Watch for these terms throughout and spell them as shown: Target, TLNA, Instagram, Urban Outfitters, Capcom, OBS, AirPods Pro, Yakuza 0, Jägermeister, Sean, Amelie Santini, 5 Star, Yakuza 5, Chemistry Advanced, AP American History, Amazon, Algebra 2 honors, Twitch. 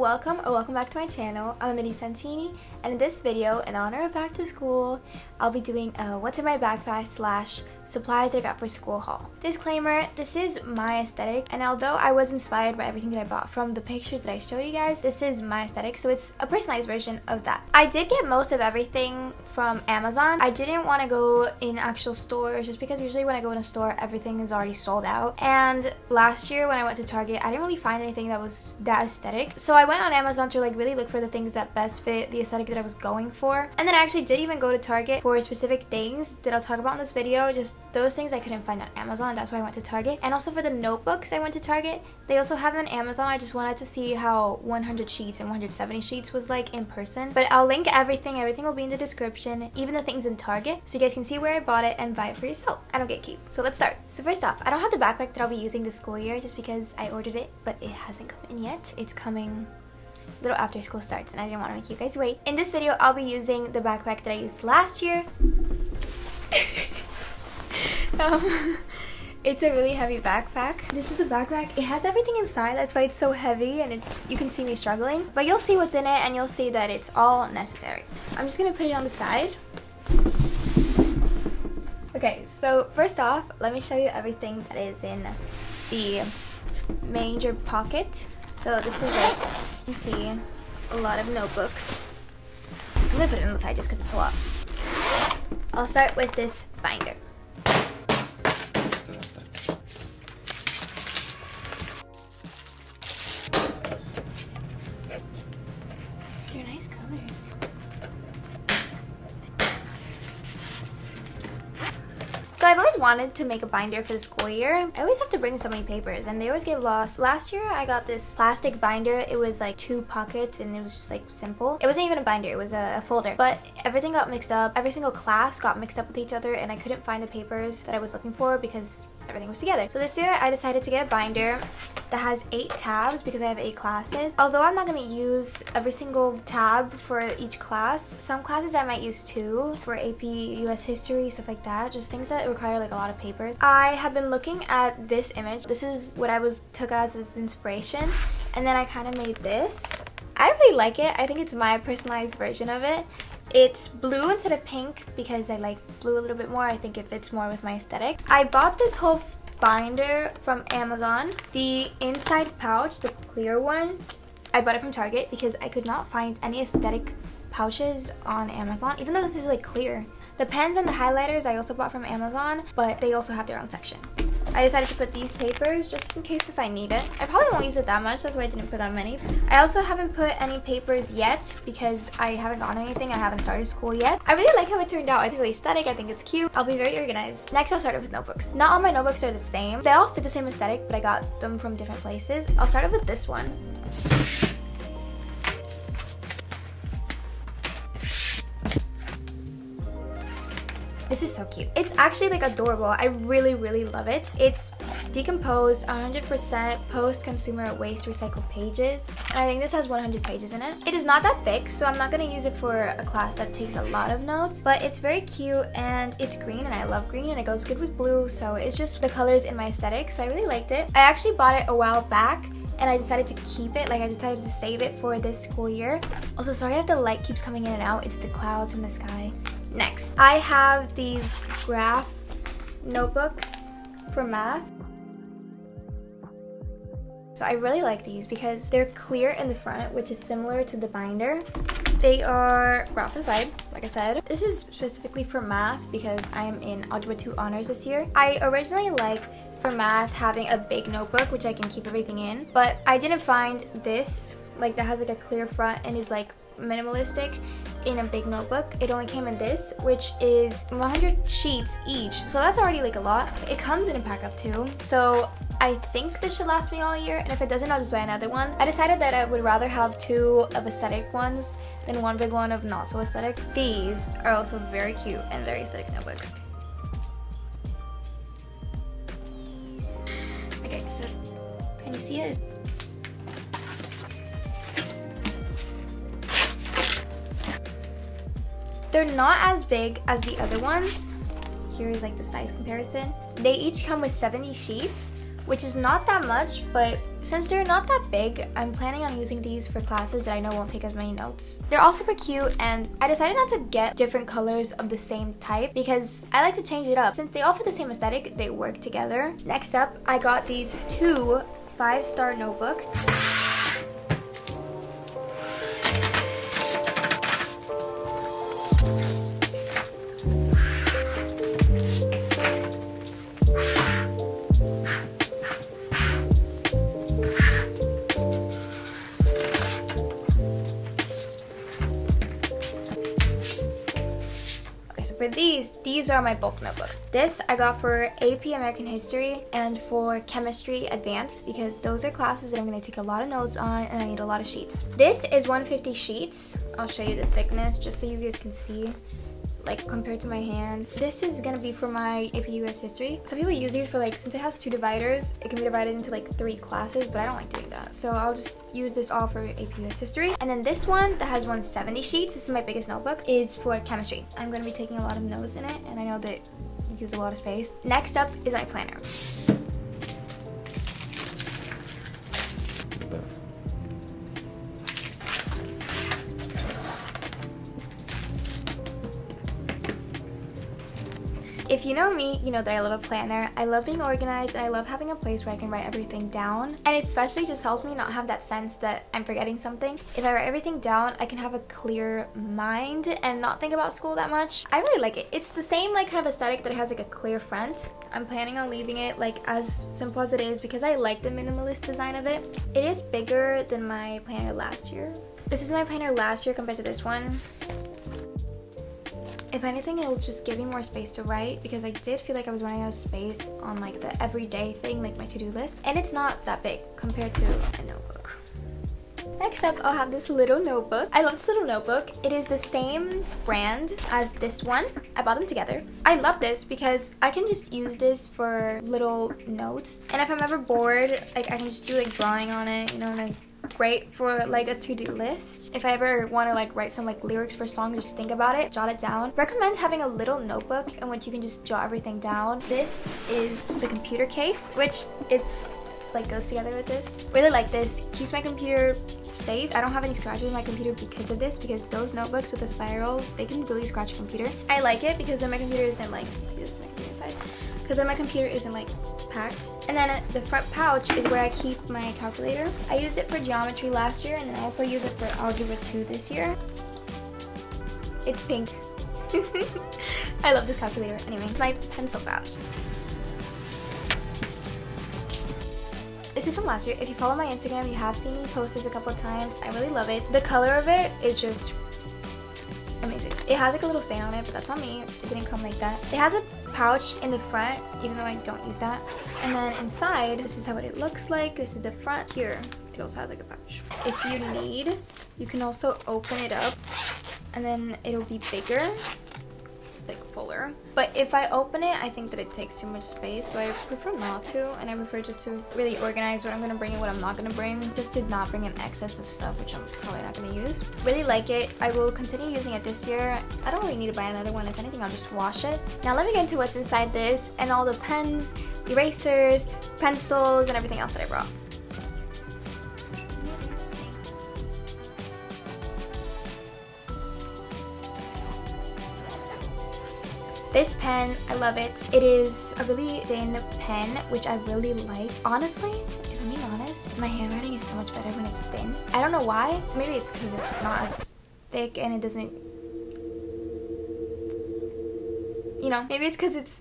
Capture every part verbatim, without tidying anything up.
welcome or welcome back to my channel. I'm Amelie Santini, and in this video, in honor of back to school, I'll be doing a what's in my backpack slash supplies that I got for school haul. Disclaimer, this is my aesthetic, and although I was inspired by everything that I bought from the pictures that I showed you guys, this is my aesthetic, so it's a personalized version of that. I did get most of everything from Amazon. I didn't want to go in actual stores just because usually when I go in a store, everything is already sold out. And last year when I went to Target, I didn't really find anything that was that aesthetic. So I went on Amazon to like really look for the things that best fit the aesthetic that I was going for. And then I actually did even go to Target for specific things that I'll talk about in this video, just those things I couldn't find on Amazon. That's why I went to Target. And also for the notebooks, I went to Target. They also have them on Amazon. I just wanted to see how one hundred sheets and one hundred seventy sheets was like in person. But I'll link everything. Everything will be in the description, even the things in Target, so you guys can see where I bought it and buy it for yourself. I don't get cheap. So let's start. So first off, I don't have the backpack that I'll be using this school year just because I ordered it, but it hasn't come in yet. It's coming a little after school starts, and I didn't want to make you guys wait. In this video, I'll be using the backpack that I used last year. Um, it's a really heavy backpack. This is the backpack. It has everything inside. That's why it's so heavy, and it, you can see me struggling. But you'll see what's in it, and you'll see that it's all necessary. I'm just going to put it on the side. Okay, so first off, let me show you everything that is in the major pocket. So this is it. You can see a lot of notebooks. I'm going to put it on the side just because it's a lot. I'll start with this binder. So I've always wanted to make a binder for the school year. I always have to bring so many papers and they always get lost. Last year I got this plastic binder. It was like two pockets and it was just like simple. It wasn't even a binder, it was a, a folder. But everything got mixed up. Every single class got mixed up with each other and I couldn't find the papers that I was looking for because everything was together. So this year I decided to get a binder that has eight tabs because I have eight classes. Although I'm not going to use every single tab for each class, some classes I might use two for A P U S history, stuff like that, just things that require like a lot of papers. I have been looking at this image. This is what I was took as as inspiration, and then I kind of made this. I really like it. I think it's my personalized version of it. It's blue instead of pink because I like blue a little bit more. I think it fits more with my aesthetic. I bought this whole binder from Amazon. The inside pouch, the clear one, I bought it from Target because I could not find any aesthetic pouches on Amazon, even though this is like clear. The pens and the highlighters I also bought from Amazon, but they also have their own section. I decided to put these papers just in case if I need it. I probably won't use it that much, that's why I didn't put that many. I also haven't put any papers yet because I haven't gotten anything, I haven't started school yet. I really like how it turned out, it's really aesthetic, I think it's cute. I'll be very organized. Next I'll start off with notebooks. Not all my notebooks are the same. They all fit the same aesthetic, but I got them from different places. I'll start off with this one. This is so cute. It's actually like adorable. I really, really love it. It's decomposed, one hundred percent post-consumer waste recycled pages. And I think this has one hundred pages in it. It is not that thick, so I'm not gonna use it for a class that takes a lot of notes, but it's very cute and it's green and I love green and it goes good with blue. So it's just the colors in my aesthetic. So I really liked it. I actually bought it a while back and I decided to keep it, like I decided to save it for this school year. Also, sorry if the light keeps coming in and out. It's the clouds from the sky. Next, I have these graph notebooks for math. So I really like these because they're clear in the front, which is similar to the binder. They are graph inside, like I said. This is specifically for math because I'm in Algebra two honors this year. I originally like for math having a big notebook, which I can keep everything in, but I didn't find this, like that has like a clear front and is like minimalistic in a big notebook. It only came in this, which is one hundred sheets each, so that's already like a lot. It comes in a pack up too, so I think this should last me all year, and if it doesn't, I'll just buy another one. I decided that I would rather have two of aesthetic ones than one big one of not so aesthetic. These are also very cute and very aesthetic notebooks. Okay, so can you see it? They're not as big as the other ones. Here is like the size comparison. They each come with seventy sheets, which is not that much, but Since they're not that big, I'm planning on using these for classes that I know won't take as many notes. They're all super cute, and I decided not to get different colors of the same type because I like to change it up. Since they all fit the same aesthetic, they work together. Next up, I got these two five star notebooks. For these, these are my bulk notebooks. This I got for A P American History and for Chemistry Advanced because those are classes that I'm going to take a lot of notes on and I need a lot of sheets. This is one hundred fifty sheets. I'll show you the thickness just so you guys can see, like, compared to my hand. This is gonna be for my A P U S History. Some people use these for, like, since it has two dividers, it can be divided into like three classes, but I don't like doing that. So I'll just use this all for A P U S History. And then this one that has one hundred seventy sheets, this is my biggest notebook, is for chemistry. I'm gonna be taking a lot of notes in it, and I know that it uses a lot of space. Next up is my planner. If you know me, you know that I love a planner. I love being organized, and I love having a place where I can write everything down. And it especially just helps me not have that sense that I'm forgetting something. If I write everything down, I can have a clear mind and not think about school that much. I really like it. It's the same, like, kind of aesthetic that it has, like, a clear front. I'm planning on leaving it, like, as simple as it is because I like the minimalist design of it. It is bigger than my planner last year. This is my planner last year compared to this one. If anything, it'll just give me more space to write because I did feel like I was running out of space on, like, the everyday thing, like my to-do list. And it's not that big compared to a notebook. Next up, I'll have this little notebook. I love this little notebook. It is the same brand as this one. I bought them together. I love this because I can just use this for little notes. And if I'm ever bored, like, I can just do, like, drawing on it, you know, and I great for, like, a to-do list. If I ever want to, like, write some, like, lyrics for a song, just think about it, jot it down. Recommend having a little notebook in which you can just jot everything down. This is the computer case, which it's, like, goes together with this. Really like this. Keeps my computer safe. I don't have any scratches on my computer because of this, because those notebooks with a spiral, they can really scratch your computer. I like it because then my computer isn't, like, this is my computer side. Because then my computer isn't, like, packed. And then the front pouch is where I keep my calculator. I used it for geometry last year, and I also use it for algebra two this year. It's pink. I love this calculator. Anyway, it's my pencil pouch. This is from last year. If you follow my Instagram, you have seen me post this a couple of times. I really love it. The color of it is just amazing. It has, like, a little stain on it, but that's on me. It didn't come like that. It has a pouch in the front, even though I don't use that. And then inside, this is how it looks like. This is the front. Here, it also has, like, a pouch. If you need, you can also open it up, and then it'll be bigger, like, fuller. But if I open it, I think that it takes too much space, so I prefer not to, and I prefer just to really organize what I'm gonna bring and what I'm not gonna bring, just to not bring an excess of stuff, which I'm probably not gonna use. Really like it. I will continue using it this year. I don't really need to buy another one. If anything, I'll just wash it. Now let me get into what's inside this and all the pens, erasers, pencils, and everything else that I brought. This pen, I love it. It is a really thin pen, which I really like. Honestly, if I'm being honest, my handwriting is so much better when it's thin. I don't know why. Maybe it's because it's not as thick and it doesn't... You know, maybe it's because it's...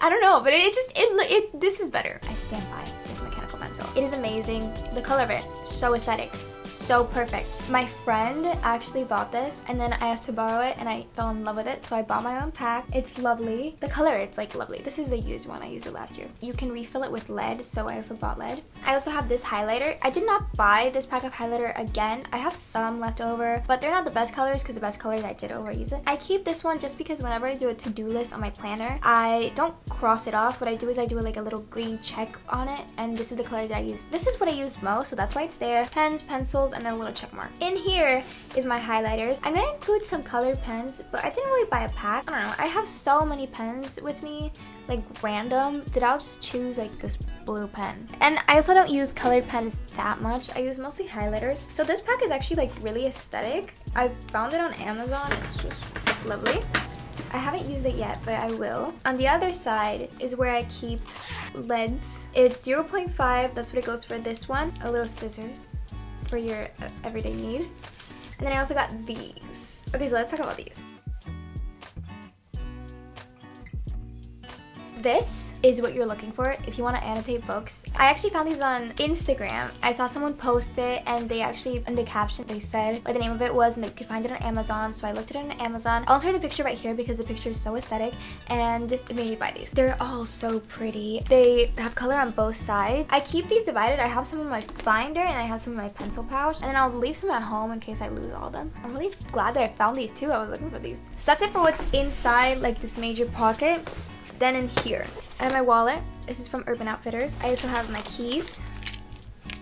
I don't know, but it just, it, it, this is better. I stand by this mechanical pencil. It is amazing. The color of it, so aesthetic. So perfect. My friend actually bought this, and then I asked to borrow it, and I fell in love with it, so I bought my own pack. It's lovely. The color, it's, like, lovely. This is a used one. I used it last year. You can refill it with lead, so I also bought lead. I also have this highlighter. I did not buy this pack of highlighter again. I have some left over, but they're not the best colors because the best colors I did overuse it. I keep this one just because whenever I do a to-do list on my planner, I don't cross it off. What I do is I do, like, a little green check on it, and this is the color that I use. This is what I use most, so that's why it's there. Pens, pencils, and then a little check mark. In here is my highlighters. I'm gonna include some color pens, but I didn't really buy a pack. I don't know, I have so many pens with me, like random, that I'll just choose like this blue pen. And I also don't use colored pens that much. I use mostly highlighters. So this pack is actually like really aesthetic. I found it on Amazon. It's just lovely. I haven't used it yet, but I will. On the other side is where I keep leads. It's zero point five, that's what it goes for this one. A little scissors for your everyday need. And then I also got these. Okay, so let's talk about these. This is what you're looking for if you want to annotate books. I actually found these on Instagram. I saw someone post it, and they actually, in the caption, they said what the name of it was, and that you could find it on Amazon. So I looked it on Amazon. I'll insert the picture right here because the picture is so aesthetic, and it made me buy these. They're all so pretty. They have color on both sides. I keep these divided. I have some in my binder, and I have some in my pencil pouch, and then I'll leave some at home in case I lose all of them. I'm really glad that I found these too. I was looking for these. So that's it for what's inside, like this major pocket. Then in here, I have my wallet. This is from Urban Outfitters. I also have my keys.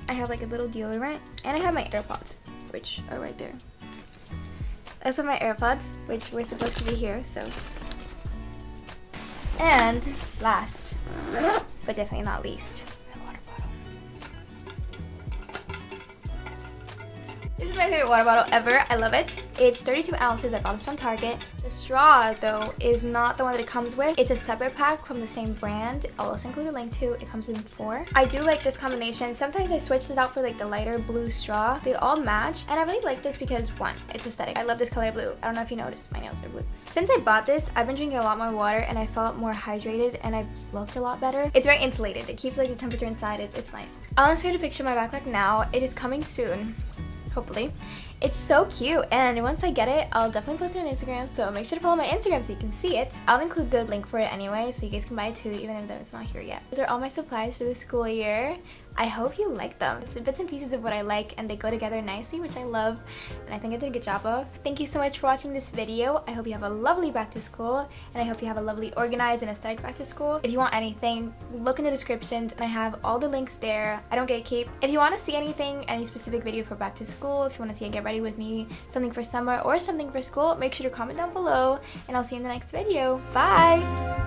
I have like a little deodorant, and I have my AirPods, which are right there. I also have my AirPods, which were supposed to be here, so. And last, but definitely not least, my water bottle. This is my favorite water bottle ever. I love it. It's thirty-two ounces. I bought this from Target. The straw, though, is not the one that it comes with. It's a separate pack from the same brand. I'll also include a link to it. It comes in four. I do like this combination. Sometimes I switch this out for like the lighter blue straw. They all match, and I really like this because, one, it's aesthetic. I love this color blue. I don't know if you noticed, my nails are blue. Since I bought this, I've been drinking a lot more water, and I felt more hydrated, and I've looked a lot better. It's very insulated. It keeps like the temperature inside. It, it's nice. I'll insert a picture of my backpack now. It is coming soon, hopefully. It's so cute, and once I get it, I'll definitely post it on Instagram, so make sure to follow my Instagram so you can see it. I'll include the link for it anyway, so you guys can buy it too, even though it's not here yet. Those are all my supplies for the school year. I hope you like them. It's bits and pieces of what I like, and they go together nicely, which I love, and I think I did a good job of. Thank you so much for watching this video. I hope you have a lovely back to school, and I hope you have a lovely organized and aesthetic back to school. If you want anything, look in the descriptions, and I have all the links there. I don't gatekeep. If you want to see anything, any specific video for back to school, if you want to see a get ready with me, something for summer, or something for school, make sure to comment down below, and I'll see you in the next video. Bye!